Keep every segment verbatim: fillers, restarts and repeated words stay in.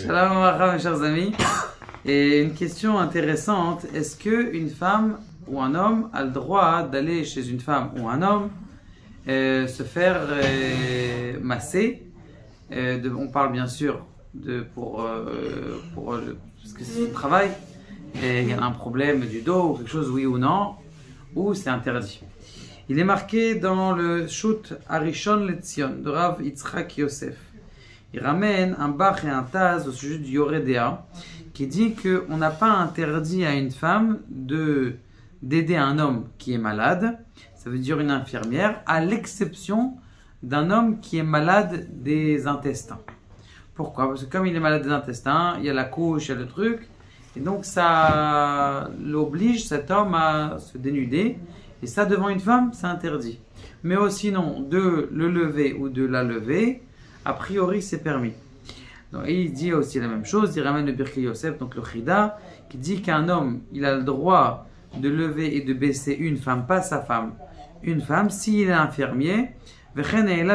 Shalom Aleichem, mes chers amis. Et une question intéressante, est-ce qu'une femme ou un homme a le droit d'aller chez une femme ou un homme euh, se faire euh, masser euh, de, on parle bien sûr de, pour, euh, pour euh, parce que c'est son travail, et il y a un problème du dos ou quelque chose, oui ou non, ou c'est interdit. Il est marqué dans le Shout Arishon Letsyon de Rav Yitzhak Yosef. Il ramène un Bach et un Taz au sujet du Yoredéa, qui dit qu'on n'a pas interdit à une femme de, d'aider un homme qui est malade, ça veut dire une infirmière, à l'exception d'un homme qui est malade des intestins. Pourquoi? Parce que comme il est malade des intestins, il y a la couche, il y a le truc, et donc ça l'oblige cet homme à se dénuder, et ça devant une femme, c'est interdit. Mais aussi non, de le lever ou de la lever, a priori, c'est permis. Donc, et il dit aussi la même chose, il ramène le Birke Yosef, donc le Khida, qui dit qu'un homme, il a le droit de lever et de baisser une femme, pas sa femme, une femme, s'il est infirmier. Il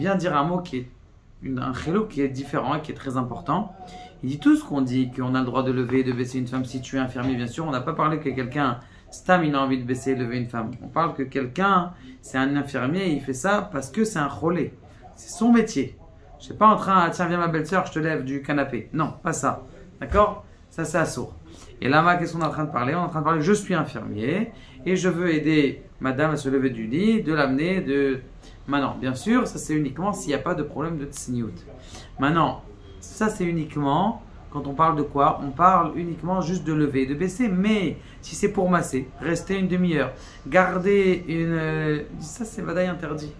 vient dire un mot qui est, un chilou qui est différent et qui est très important. Il dit tout ce qu'on dit, qu'on a le droit de lever et de baisser une femme si tu es infirmier, bien sûr, on n'a pas parlé que quelqu'un... Stam, il a envie de baisser et lever une femme. On parle que quelqu'un, c'est un infirmier, il fait ça parce que c'est un cholé. C'est son métier. Je ne suis pas en train, ah, tiens, viens ma belle-sœur, je te lève du canapé. Non, pas ça. D'accord? Ça, c'est assourd. Et là, qu'est-ce qu'on est en train de parler? On est en train de parler, je suis infirmier et je veux aider madame à se lever du lit, de l'amener, de... Maintenant, bien sûr, ça, c'est uniquement s'il n'y a pas de problème de tsniout. Maintenant, ça, c'est uniquement... Quand on parle de quoi? On parle uniquement juste de lever et de baisser. Mais si c'est pour masser, rester une demi-heure, garder une... Ça, c'est vadaï interdit.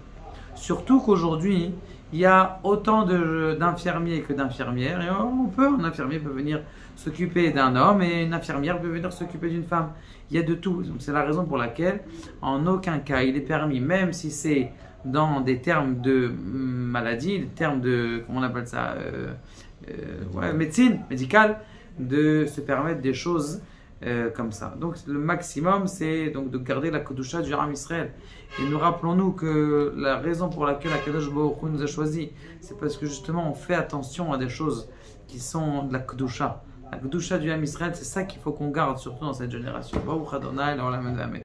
Surtout qu'aujourd'hui, il y a autant d'infirmiers que d'infirmières. Et on peut, un infirmier peut venir s'occuper d'un homme et une infirmière peut venir s'occuper d'une femme. Il y a de tout. Donc c'est la raison pour laquelle, en aucun cas, il est permis, même si c'est dans des termes de maladie, des termes de... Comment on appelle ça euh, Euh, ouais, médecine, médicale, de se permettre des choses euh, comme ça. Donc le maximum, c'est donc de garder la Kedusha du Ram Yisraël. Et nous rappelons-nous que la raison pour laquelle la Kadosh Baruch Hu nous a choisi, c'est parce que justement on fait attention à des choses qui sont de la Kedusha. La Kedusha du Ram Yisraël, c'est ça qu'il faut qu'on garde, surtout dans cette génération. Baruch Adonai, la Olam Amen.